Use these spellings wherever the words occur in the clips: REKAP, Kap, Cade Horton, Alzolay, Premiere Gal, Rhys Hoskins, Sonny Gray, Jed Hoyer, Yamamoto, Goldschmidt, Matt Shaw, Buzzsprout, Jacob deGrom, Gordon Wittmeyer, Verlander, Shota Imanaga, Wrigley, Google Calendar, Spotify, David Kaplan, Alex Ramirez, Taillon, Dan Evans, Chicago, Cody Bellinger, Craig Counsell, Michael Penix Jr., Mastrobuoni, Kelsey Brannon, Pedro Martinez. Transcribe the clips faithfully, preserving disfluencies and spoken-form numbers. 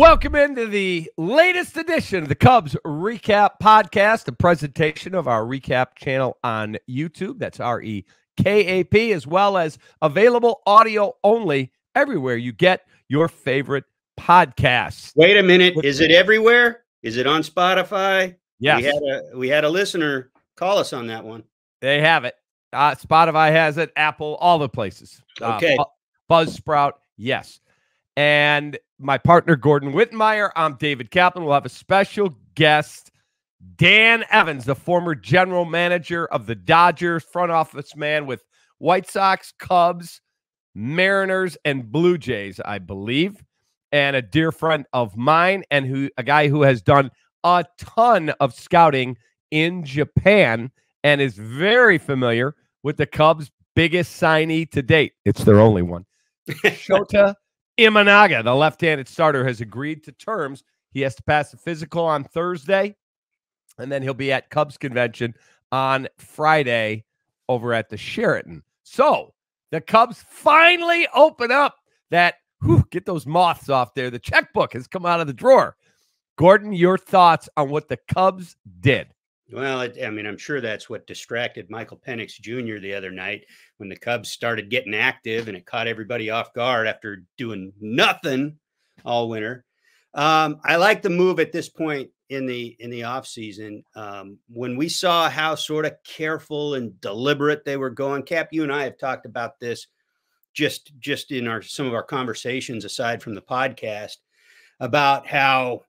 Welcome into the latest edition of the Cubs Recap Podcast, the presentation of our recap channel on YouTube. That's R E K A P, as well as available audio only everywhere you get your favorite podcasts. Wait a minute. Is it everywhere? Is it on Spotify? Yes. We had a, we had a listener call us on that one. They have it. Uh, Spotify has it. Apple, all the places. Okay. Uh, Buzzsprout, yes. And my partner, Gordon Wittmeyer. I'm David Kaplan. We'll have a special guest, Dan Evans, the former general manager of the Dodgers, front office man with White Sox, Cubs, Mariners, and Blue Jays, I believe, and a dear friend of mine, and who a guy who has done a ton of scouting in Japan and is very familiar with the Cubs' biggest signee to date. It's their only one. Shota Imanaga, the left-handed starter, has agreed to terms. He has to pass a physical on Thursday, and then he'll be at Cubs convention on Friday over at the Sheraton. So the Cubs finally open up that, whew, get those moths off there. The checkbook has come out of the drawer. Gordon, your thoughts on what the Cubs did? Well, it, I mean, I'm sure that's what distracted Michael Penix Junior the other night when the Cubs started getting active, and it caught everybody off guard after doing nothing all winter. Um, I like the move at this point in the in the offseason. Um, when we saw how sort of careful and deliberate they were going, Cap, you and I have talked about this just just in our some of our conversations aside from the podcast about how,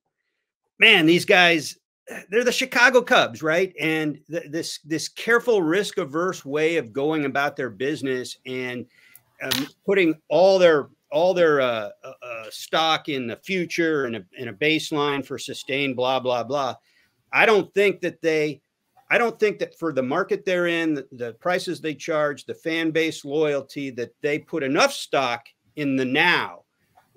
man, these guys, they're the Chicago Cubs, right? And th this this careful, risk-averse way of going about their business and um, putting all their all their uh, uh, stock in the future and a, and a baseline for sustained blah blah blah. I don't think that they, I don't think that for the market they're in, the, the prices they charge, the fan base loyalty, that they put enough stock in the now.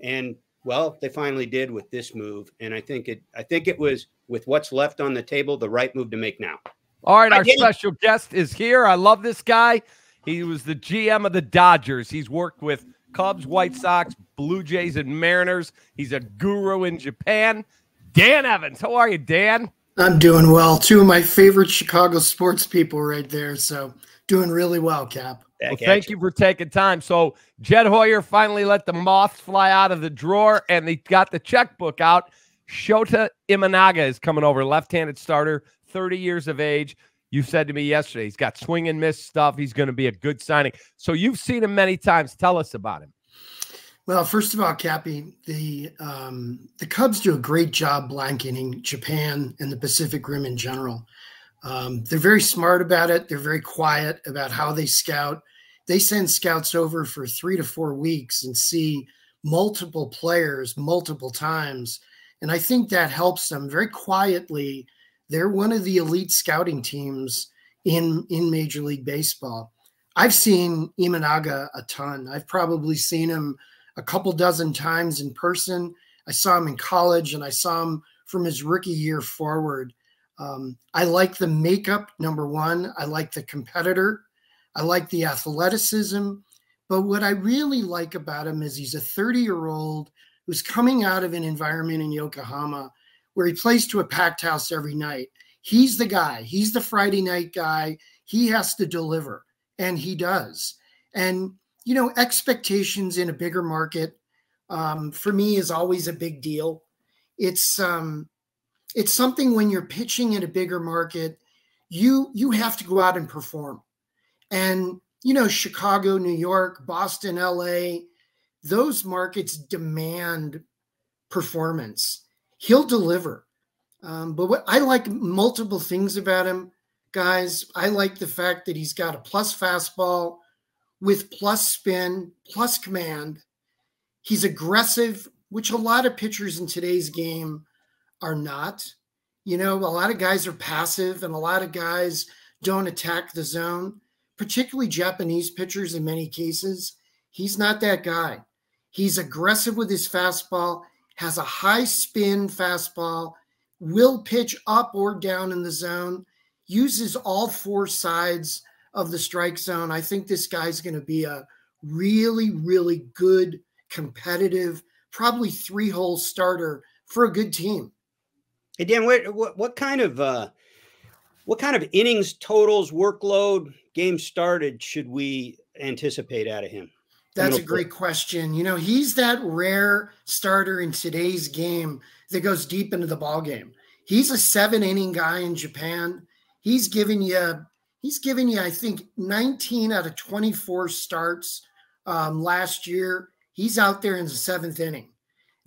And well, they finally did with this move, and I think it I think it was, with what's left on the table, the right move to make now. All right, our special guest is here. I love this guy. He was the G M of the Dodgers. He's worked with Cubs, White Sox, Blue Jays, and Mariners. He's a guru in Japan. Dan Evans, how are you, Dan? I'm doing well. Two of my favorite Chicago sports people right there, so doing really well, Cap. Well, thank you for taking time. So Jed Hoyer finally let the moths fly out of the drawer, and they got the checkbook out. Shota Imanaga is coming over, left-handed starter, thirty years of age. You said to me yesterday, he's got swing and miss stuff. He's going to be a good signing. So you've seen him many times. Tell us about him. Well, first of all, Cappy, the, um, the Cubs do a great job blanketing Japan and the Pacific Rim in general. Um, they're very smart about it. They're very quiet about how they scout. They send scouts over for three to four weeks and see multiple players multiple times. And I think that helps them very quietly. They're one of the elite scouting teams in, in Major League Baseball. I've seen Imanaga a ton. I've probably seen him a couple dozen times in person. I saw him in college, and I saw him from his rookie year forward. Um, I like the makeup, number one. I like the competitor. I like the athleticism. But what I really like about him is he's a thirty-year-old who's coming out of an environment in Yokohama where he plays to a packed house every night. He's the guy. He's the Friday night guy. He has to deliver, and he does. And, you know, expectations in a bigger market, um, for me, is always a big deal. It's um, it's something when you're pitching in a bigger market, you, you have to go out and perform. And, you know, Chicago, New York, Boston, L A, those markets demand performance. He'll deliver. Um, but what I like, multiple things about him, guys. I like the fact that he's got a plus fastball with plus spin, plus command. He's aggressive, which a lot of pitchers in today's game are not. You know, a lot of guys are passive, and a lot of guys don't attack the zone, particularly Japanese pitchers in many cases. He's not that guy. He's aggressive with his fastball, has a high spin fastball, will pitch up or down in the zone, uses all four sides of the strike zone. I think this guy's going to be a really, really good, competitive, probably three-hole starter for a good team. Hey, Dan, what, what, what kind of uh, what kind of innings, totals, workload, games started should we anticipate out of him? That's a great question. You know, he's that rare starter in today's game that goes deep into the ballgame. He's a seven-inning guy in Japan. He's giving you, he's giving you, I think, nineteen out of twenty-four starts um, last year. He's out there in the seventh inning.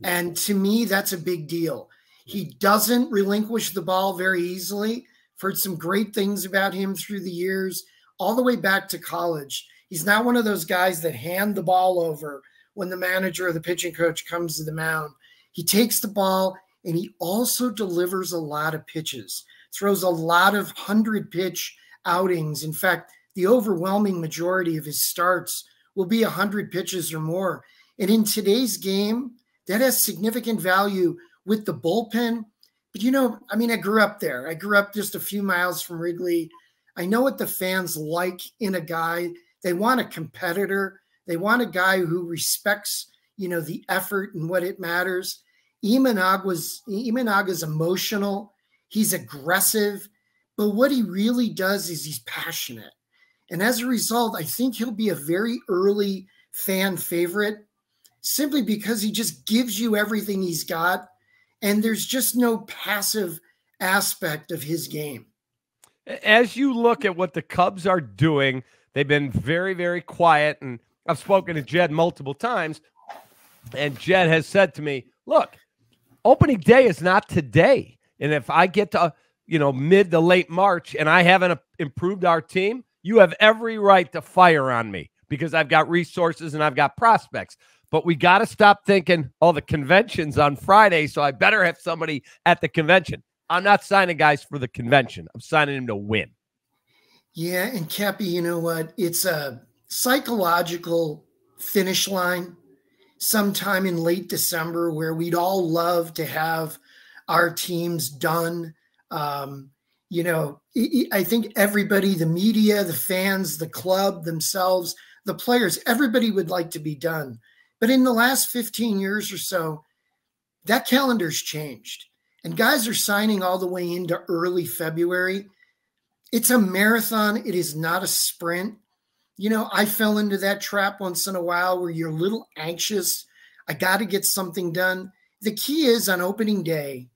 And to me, that's a big deal. He doesn't relinquish the ball very easily. I've heard some great things about him through the years, all the way back to college. He's not one of those guys that hand the ball over when the manager or the pitching coach comes to the mound. He takes the ball, and he also delivers a lot of pitches, throws a lot of hundred-pitch outings. In fact, the overwhelming majority of his starts will be one hundred pitches or more. And in today's game, that has significant value with the bullpen. But, you know, I mean, I grew up there. I grew up just a few miles from Wrigley. I know what the fans like in a guy. They want a competitor. They want a guy who respects, you know, the effort and what it matters. Imanaga's, Imanaga's emotional. He's aggressive. But what he really does is he's passionate. And as a result, I think he'll be a very early fan favorite simply because he just gives you everything he's got. And there's just no passive aspect of his game. As you look at what the Cubs are doing, they've been very, very quiet, and I've spoken to Jed multiple times, and Jed has said to me, look, opening day is not today, and if I get to, you know, mid to late March and I haven't improved our team, you have every right to fire on me because I've got resources and I've got prospects. But we got to stop thinking, oh, the convention's on Friday, so I better have somebody at the convention. I'm not signing guys for the convention. I'm signing them to win. Yeah, and Kepi, you know what? It's a psychological finish line sometime in late December where we'd all love to have our teams done. Um, you know, I think everybody, the media, the fans, the club themselves, the players, everybody would like to be done. But in the last fifteen years or so, that calendar's changed. And guys are signing all the way into early February. It's a marathon. It is not a sprint. You know, I fell into that trap once in a while where you're a little anxious. I got to get something done. The key is on opening day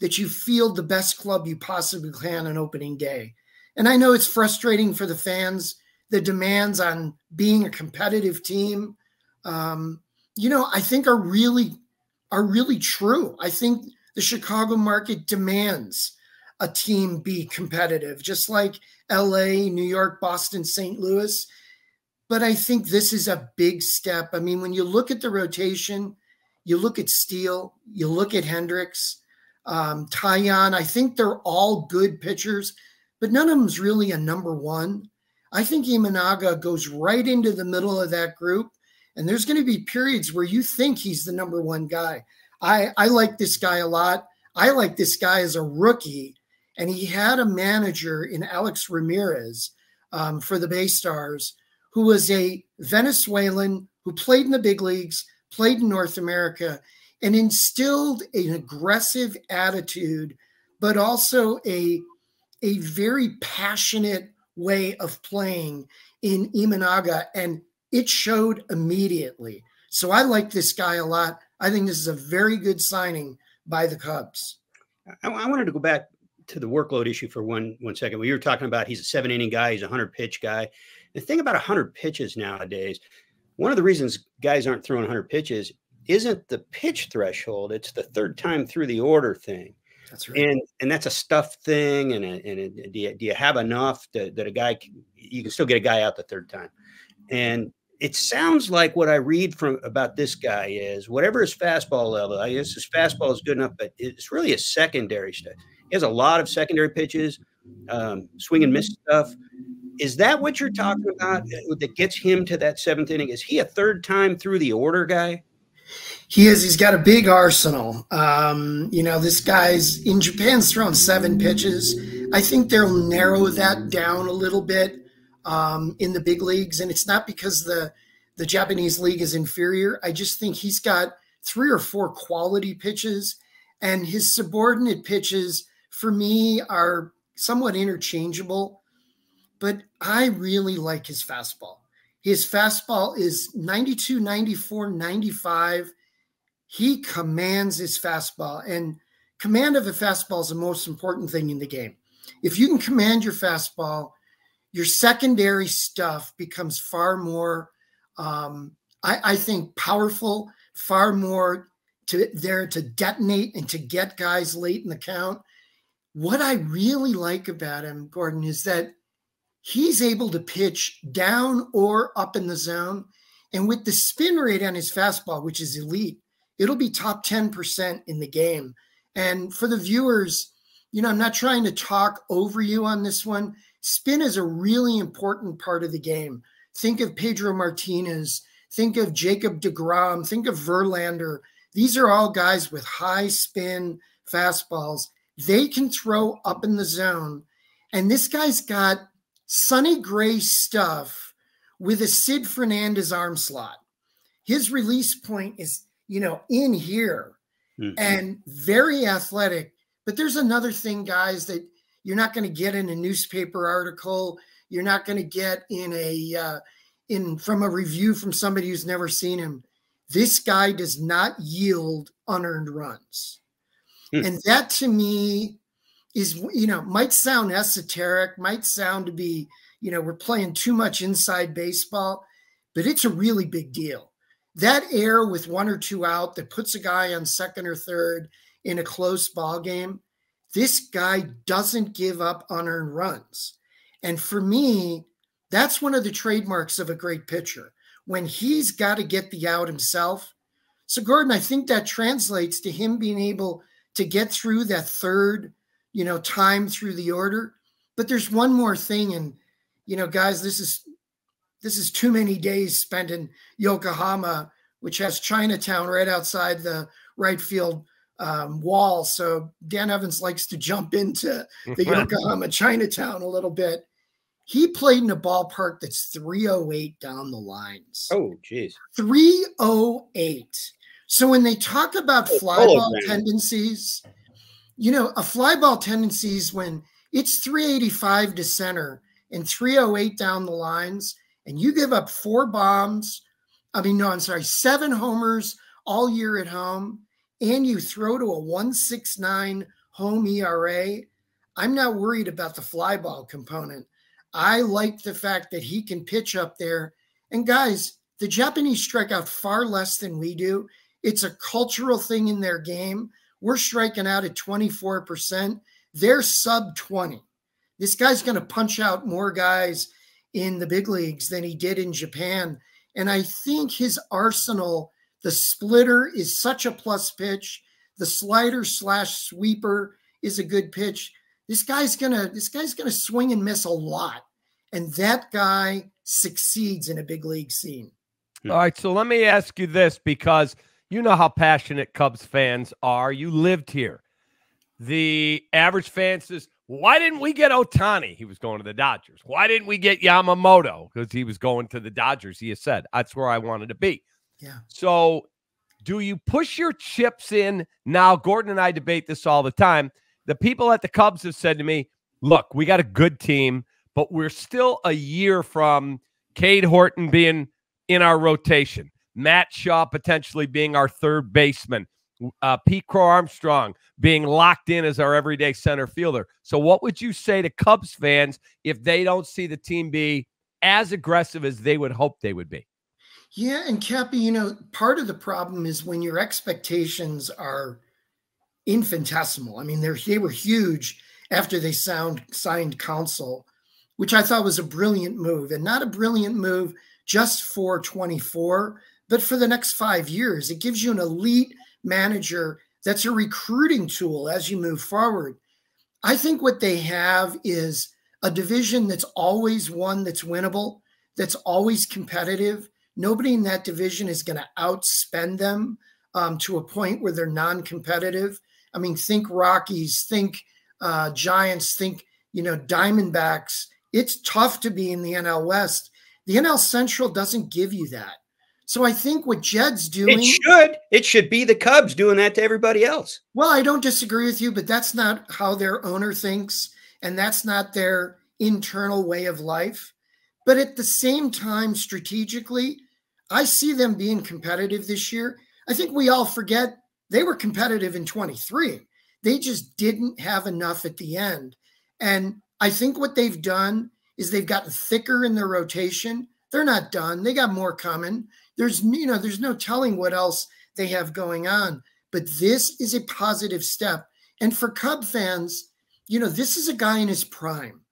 that you field the best club you possibly can on opening day. And I know it's frustrating for the fans, the demands on being a competitive team, um, you know, I think are really, are really true. I think the Chicago market demands a team be competitive, just like L A, New York, Boston, Saint Louis. But I think this is a big step. I mean, when you look at the rotation, you look at Steele, you look at Hendricks, um, Taillon, I think they're all good pitchers, but none of them's really a number one. I think Imanaga goes right into the middle of that group, and there's going to be periods where you think he's the number one guy. I, I like this guy a lot. I like this guy as a rookie. And he had a manager in Alex Ramirez um, for the Bay Stars, who was a Venezuelan who played in the big leagues, played in North America, and instilled an aggressive attitude, but also a, a very passionate way of playing in Imanaga. And it showed immediately. So I like this guy a lot. I think this is a very good signing by the Cubs. I, I wanted to go back to the workload issue for one, one second. We were talking about he's a seven inning guy. He's a hundred pitch guy. The thing about a hundred pitches nowadays, one of the reasons guys aren't throwing hundred pitches isn't the pitch threshold. It's the third time through the order thing. That's right. And, and that's a stuff thing. And, a, and a, do, you, do you have enough to, that a guy, can, you can still get a guy out the third time. And it sounds like what I read from about this guy is whatever his fastball level, I guess his fastball is good enough, but it's really a secondary stuff. He has a lot of secondary pitches, um, swing and miss stuff. Is that what you're talking about that gets him to that seventh inning? Is he a third time through the order guy? He is. He's got a big arsenal. Um, you know, this guy's in Japan's thrown seven pitches. I think they'll narrow that down a little bit um, in the big leagues. And it's not because the, the Japanese league is inferior. I just think he's got three or four quality pitches, and his subordinate pitches for me are somewhat interchangeable, but I really like his fastball. His fastball is ninety-two, ninety-four, ninety-five. He commands his fastball, and command of a fastball is the most important thing in the game. If you can command your fastball, your secondary stuff becomes far more, um, I, I think, powerful, far more to, there to detonate and to get guys late in the count. What I really like about him, Gordon, is that he's able to pitch down or up in the zone. And with the spin rate on his fastball, which is elite, it'll be top ten percent in the game. And for the viewers, you know, I'm not trying to talk over you on this one. Spin is a really important part of the game. Think of Pedro Martinez. Think of Jacob deGrom. Think of Verlander. These are all guys with high spin fastballs. They can throw up in the zone. And this guy's got Sonny Gray stuff with a Sid Fernandez arm slot. His release point is, you know, in here. Mm-hmm. And very athletic. But there's another thing, guys, that you're not going to get in a newspaper article. You're not going to get in a uh, in from a review from somebody who's never seen him. This guy does not yield unearned runs. Hmm. And that to me is, you know, might sound esoteric, might sound to be, you know, we're playing too much inside baseball, but it's a really big deal. That error with one or two out that puts a guy on second or third in a close ball game, this guy doesn't give up unearned runs. And for me, that's one of the trademarks of a great pitcher, when he's got to get the out himself. So, Gordon, I think that translates to him being able to get through that third, you know, time through the order. But there's one more thing. And, you know, guys, this is this is too many days spent in Yokohama, which has Chinatown right outside the right field Um, wall. So Dan Evans likes to jump into the Yokohama Chinatown a little bit. He played in a ballpark that's three oh eight down the lines. Oh, geez. three oh eight. So when they talk about fly oh, ball man. tendencies, you know, a fly ball tendency is when it's three eighty-five to center and three oh eight down the lines, and you give up four bombs. I mean, no, I'm sorry, seven homers all year at home, and you throw to a one sixty-nine home E R A, I'm not worried about the fly ball component. I like the fact that he can pitch up there. And guys, the Japanese strike out far less than we do. It's a cultural thing in their game. We're striking out at twenty-four percent. They're sub twenty. This guy's going to punch out more guys in the big leagues than he did in Japan. And I think his arsenal, the splitter is such a plus pitch. The slider slash sweeper is a good pitch. This guy's gonna, this guy's gonna swing and miss a lot, and that guy succeeds in a big league scene. All right, so let me ask you this, because you know how passionate Cubs fans are. You lived here. The average fan says, "Why didn't we get Ohtani? He was going to the Dodgers. Why didn't we get Yamamoto? Because he was going to the Dodgers." He has said, "That's where I wanted to be." Yeah. So do you push your chips in now? Gordon and I debate this all the time. The people at the Cubs have said to me, look, we got a good team, but we're still a year from Cade Horton being in our rotation, Matt Shaw potentially being our third baseman, uh, Pete Crow Armstrong being locked in as our everyday center fielder. So what would you say to Cubs fans if they don't see the team be as aggressive as they would hope they would be? Yeah, and Cappy, you know, part of the problem is when your expectations are infinitesimal. I mean, they're, they were huge after they sound, signed Counsell, which I thought was a brilliant move, and not a brilliant move just for twenty-four, but for the next five years. It gives you an elite manager that's a recruiting tool as you move forward. I think what they have is a division that's always one that's winnable, that's always competitive. Nobody in that division is going to outspend them um, to a point where they're non-competitive. I mean, think Rockies, think uh, Giants, think, you know, Diamondbacks. It's tough to be in the N L West. The N L Central doesn't give you that. So I think what Jed's doing... It should. It should be the Cubs doing that to everybody else. Well, I don't disagree with you, but that's not how their owner thinks, and that's not their internal way of life. But at the same time, strategically, I see them being competitive this year. I think we all forget they were competitive in twenty-three. They just didn't have enough at the end. And I think what they've done is they've gotten thicker in their rotation. They're not done. They got more coming. There's, you know, there's no telling what else they have going on, but this is a positive step. And for Cub fans, you know, this is a guy in his prime.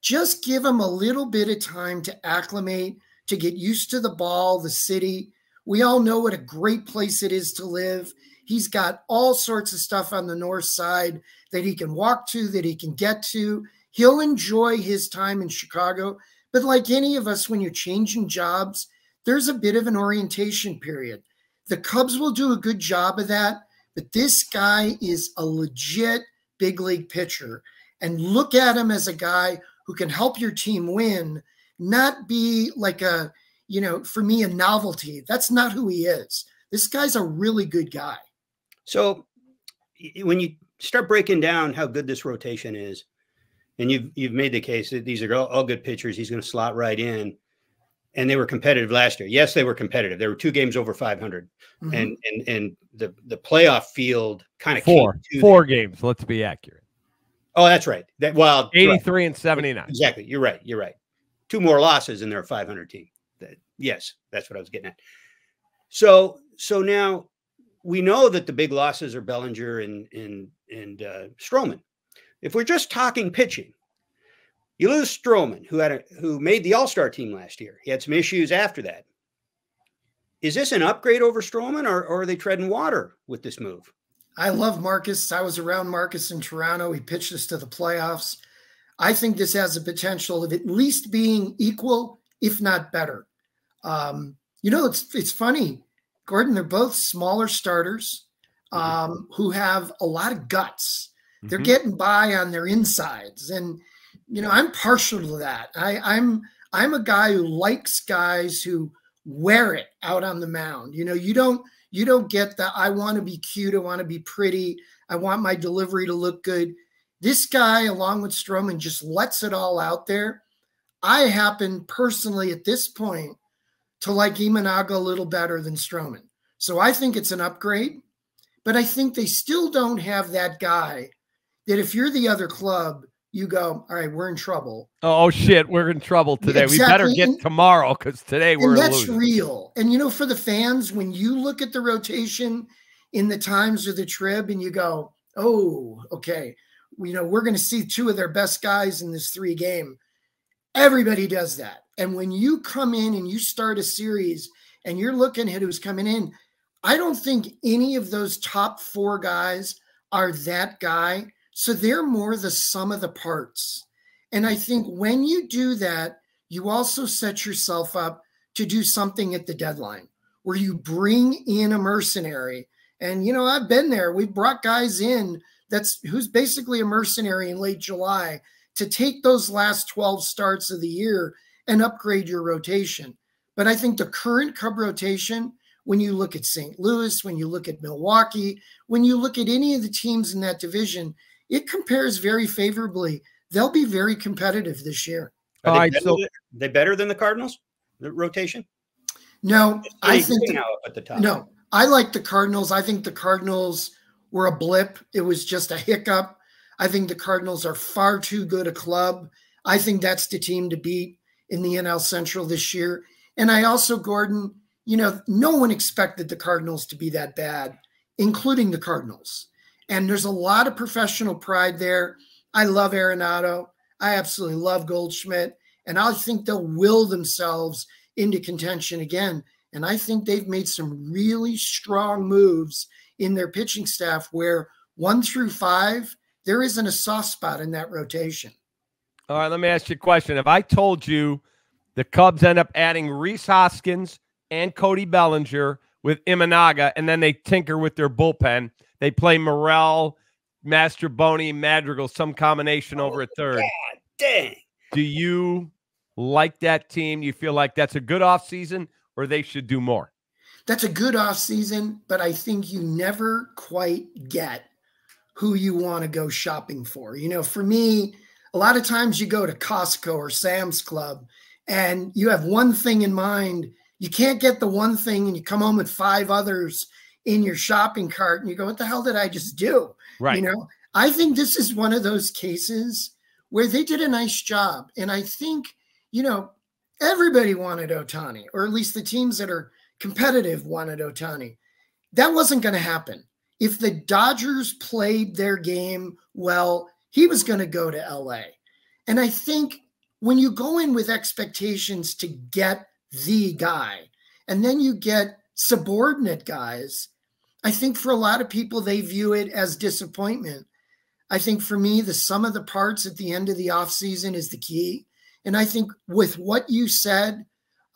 Just give him a little bit of time to acclimate, to get used to the ball, the city. We all know what a great place it is to live. He's got all sorts of stuff on the north side that he can walk to, that he can get to. He'll enjoy his time in Chicago. But like any of us, when you're changing jobs, there's a bit of an orientation period. The Cubs will do a good job of that, but this guy is a legit big league pitcher. And look at him as a guy who can help your team win, not be like a, you know, for me, a novelty. That's not who he is. This guy's a really good guy. So when you start breaking down how good this rotation is, and you've, you've made the case that these are all, all good pitchers, he's going to slot right in. And they were competitive last year. Yes, they were competitive. There were two games over five hundred, mm-hmm. and and and the the playoff field kind of four came to four them. games. Let's be accurate. Oh, that's right. That well, eighty-three right. and seventy-nine. Exactly. You're right. You're right. Two more losses and they're a five hundred team. That, yes, that's what I was getting at. So so now we know that the big losses are Bellinger and and and uh, Stroman. If we're just talking pitching. You lose Stroman, who had a, who made the All-Star team last year. He had some issues after that. Is this an upgrade over Stroman, or, or are they treading water with this move? I love Marcus. I was around Marcus in Toronto. He pitched us to the playoffs. I think this has the potential of at least being equal, if not better. Um, you know, it's it's funny, Gordon. They're both smaller starters um, mm-hmm. who have a lot of guts. Mm-hmm. They're getting by on their insides and. You know, I'm partial to that. I, I'm I'm a guy who likes guys who wear it out on the mound. You know, you don't you don't get the I want to be cute, I want to be pretty, I want my delivery to look good. This guy, along with Stroman, just lets it all out there. I happen personally at this point to like Imanaga a little better than Stroman. So I think it's an upgrade, but I think they still don't have that guy that if you're the other club, you go, all right, we're in trouble. Oh, shit, we're in trouble today. Exactly. We better get tomorrow because today we're and that's losing. Real. And, you know, for the fans, when you look at the rotation in the Times or the Trib and you go, oh, okay, you know, we're going to see two of their best guys in this three game. Everybody does that. And when you come in and you start a series and you're looking at who's coming in, I don't think any of those top four guys are that guy. So they're more the sum of the parts. And I think when you do that, you also set yourself up to do something at the deadline where you bring in a mercenary. And, you know, I've been there. We've brought guys in that's who's basically a mercenary in late July to take those last twelve starts of the year and upgrade your rotation. But I think the current Cub rotation, when you look at Saint Louis, when you look at Milwaukee, when you look at any of the teams in that division, it compares very favorably. They'll be very competitive this year. Are they, right, better, so, than, are they better than the Cardinals, the rotation? No, I think the, at the top. No, I like the Cardinals. I think the Cardinals were a blip. It was just a hiccup. I think the Cardinals are far too good a club. I think that's the team to beat in the N L Central this year. And I also, Gordon, you know, no one expected the Cardinals to be that bad, including the Cardinals. And there's a lot of professional pride there. I love Arenado. I absolutely love Goldschmidt. And I think they'll will themselves into contention again. And I think they've made some really strong moves in their pitching staff where one through five, there isn't a soft spot in that rotation. All right, let me ask you a question. If I told you the Cubs end up adding Rhys Hoskins and Cody Bellinger with Imanaga, and then they tinker with their bullpen, they play Morrell, Mastrobuoni, Madrigal, some combination oh, over a third. God dang. Do you like that team? Do you feel like that's a good offseason, or they should do more? That's a good offseason, but I think you never quite get who you want to go shopping for. You know, for me, a lot of times you go to Costco or Sam's Club and you have one thing in mind. You can't get the one thing and you come home with five others in your shopping cart and you go, what the hell did I just do? Right. You know, I think this is one of those cases where they did a nice job. And I think, you know, everybody wanted Ohtani, or at least the teams that are competitive wanted Ohtani. That wasn't going to happen. If the Dodgers played their game well, he was going to go to L A. And I think when you go in with expectations to get the guy, and then you get subordinate guys, I think for a lot of people, they view it as disappointment. I think for me, the sum of the parts at the end of the offseason is the key. And I think with what you said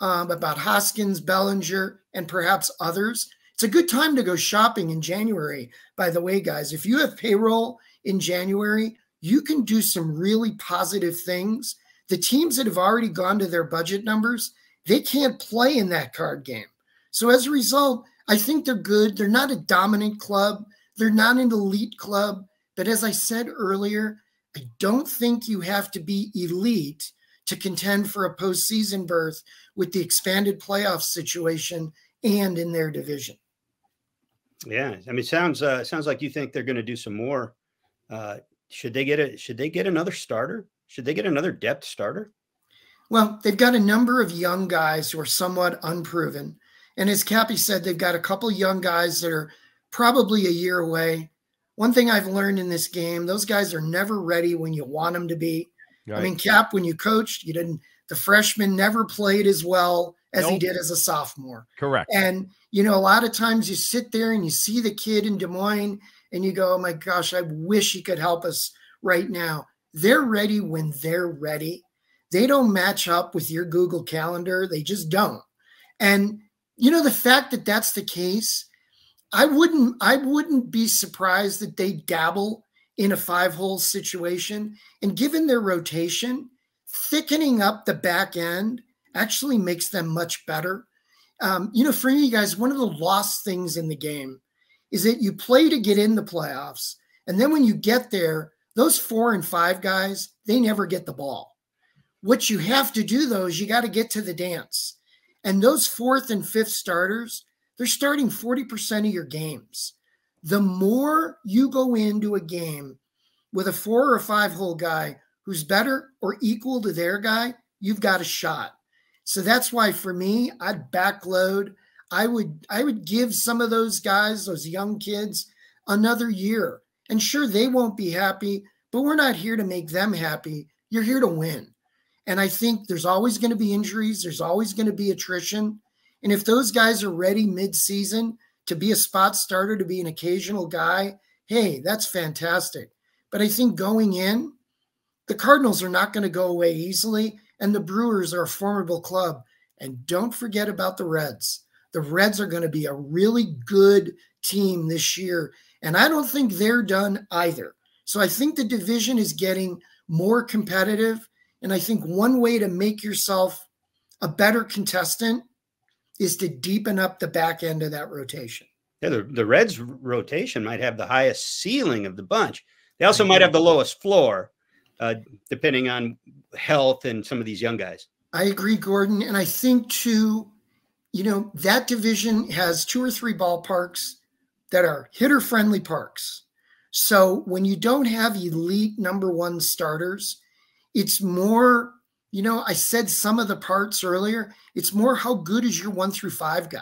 um, about Hoskins, Bellinger, and perhaps others, it's a good time to go shopping in January. By the way, guys, if you have payroll in January, you can do some really positive things. The teams that have already gone to their budget numbers, they can't play in that card game. So as a result, I think they're good. They're not a dominant club. They're not an elite club. But as I said earlier, I don't think you have to be elite to contend for a postseason berth with the expanded playoff situation and in their division. Yeah. I mean, it sounds, uh, sounds like you think they're going to do some more. Uh, should they get a, should they get another starter? Should they get another depth starter? Well, they've got a number of young guys who are somewhat unproven. And as Cappy said, they've got a couple young guys that are probably a year away. One thing I've learned in this game, those guys are never ready when you want them to be. Right. I mean, Cap, when you coached, you didn't, the freshman never played as well as nope. he did as a sophomore. Correct. And, you know, a lot of times you sit there and you see the kid in Des Moines and you go, oh my gosh, I wish he could help us right now. They're ready when they're ready. They don't match up with your Google Calendar. They just don't. And, you know, the fact that that's the case, I wouldn't, I wouldn't be surprised that they dabble in a five-hole situation. And given their rotation, thickening up the back end actually makes them much better. Um, you know, for you guys, one of the lost things in the game is that you play to get in the playoffs. And then when you get there, those four and five guys, they never get the ball. What you have to do, though, is you got to get to the dance. And those fourth and fifth starters, they're starting forty percent of your games. The more you go into a game with a four or five hole guy who's better or equal to their guy, you've got a shot. So that's why for me, I'd backload. I would, I would give some of those guys, those young kids, another year. And sure, they won't be happy, but we're not here to make them happy. You're here to win. And I think there's always going to be injuries. There's always going to be attrition. And if those guys are ready mid-season to be a spot starter, to be an occasional guy, hey, that's fantastic. But I think going in, the Cardinals are not going to go away easily, and the Brewers are a formidable club. And don't forget about the Reds. The Reds are going to be a really good team this year, and I don't think they're done either. So I think the division is getting more competitive, and I think one way to make yourself a better contestant is to deepen up the back end of that rotation. Yeah, the, the Reds rotation might have the highest ceiling of the bunch. They also might have the lowest floor, uh, depending on health and some of these young guys. I agree, Gordon. And I think, too, you know, that division has two or three ballparks that are hitter-friendly parks. So when you don't have elite number one starters, it's more... You know, I said some of the parts earlier, it's more how good is your one through five guy,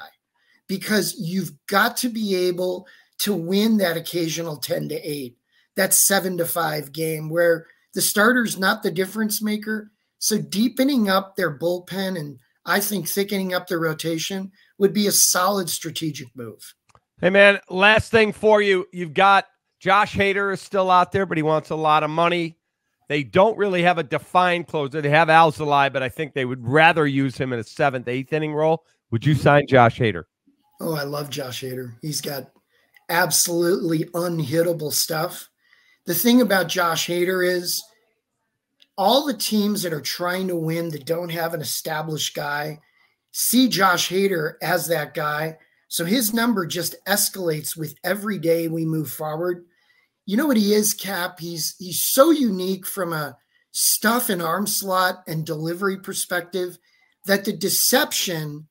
because you've got to be able to win that occasional ten to eight, that seven to five game where the starter's not the difference maker. So deepening up their bullpen and I think thickening up their rotation would be a solid strategic move. Hey, man, last thing for you. You've got Josh Hader is still out there, but he wants a lot of money. They don't really have a defined closer. They have Alzolay, but I think they would rather use him in a seventh, eighth inning role. Would you sign Josh Hader? Oh, I love Josh Hader. He's got absolutely unhittable stuff. The thing about Josh Hader is all the teams that are trying to win that don't have an established guy, see Josh Hader as that guy. So his number just escalates with every day we move forward. You know what he is, Cap? He's, he's so unique from a stuff and arm slot and delivery perspective that the deception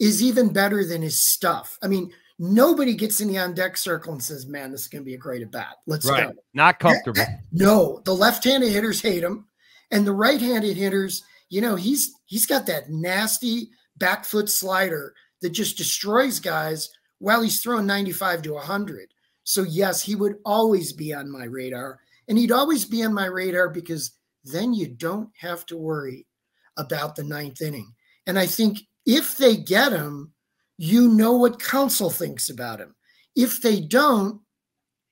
is even better than his stuff. I mean, nobody gets in the on-deck circle and says, man, this is going to be a great at-bat. Let's right. go. Not comfortable. No, the left-handed hitters hate him. And the right-handed hitters, you know, he's he's got that nasty back foot slider that just destroys guys while he's throwing ninety-five to a hundred. So, yes, he would always be on my radar. And he'd always be on my radar because then you don't have to worry about the ninth inning. And I think if they get him, you know what counsel thinks about him. If they don't,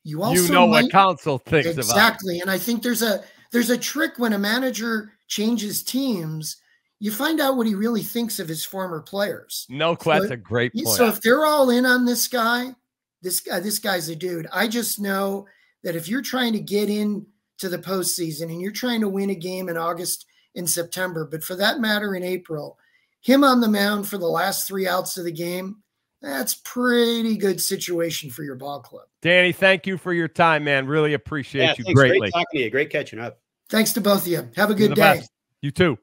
you also you know might. what counsel thinks exactly. about him. Exactly. And I think there's a there's a trick when a manager changes teams, you find out what he really thinks of his former players. No question, so, a great point. So if they're all in on this guy, this guy, this guy's a dude. I just know that if you're trying to get in to the postseason and you're trying to win a game in August and September, but for that matter in April, him on the mound for the last three outs of the game, that's pretty good situation for your ball club. Danny, thank you for your time, man. Really appreciate yeah, you thanks. greatly. Great talking to you. Great catching up. Thanks to both of you. Have a good day. Best. You too.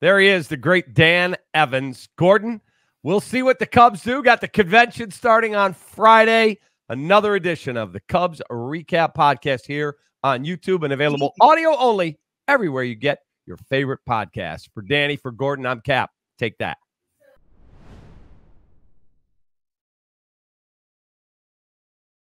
There he is, the great Dan Evans. Gordon, we'll see what the Cubs do. Got the convention starting on Friday. Another edition of the Cubs Recap Podcast here on YouTube and available audio only everywhere you get your favorite podcasts. For Danny, for Gordon, I'm Cap. Take that.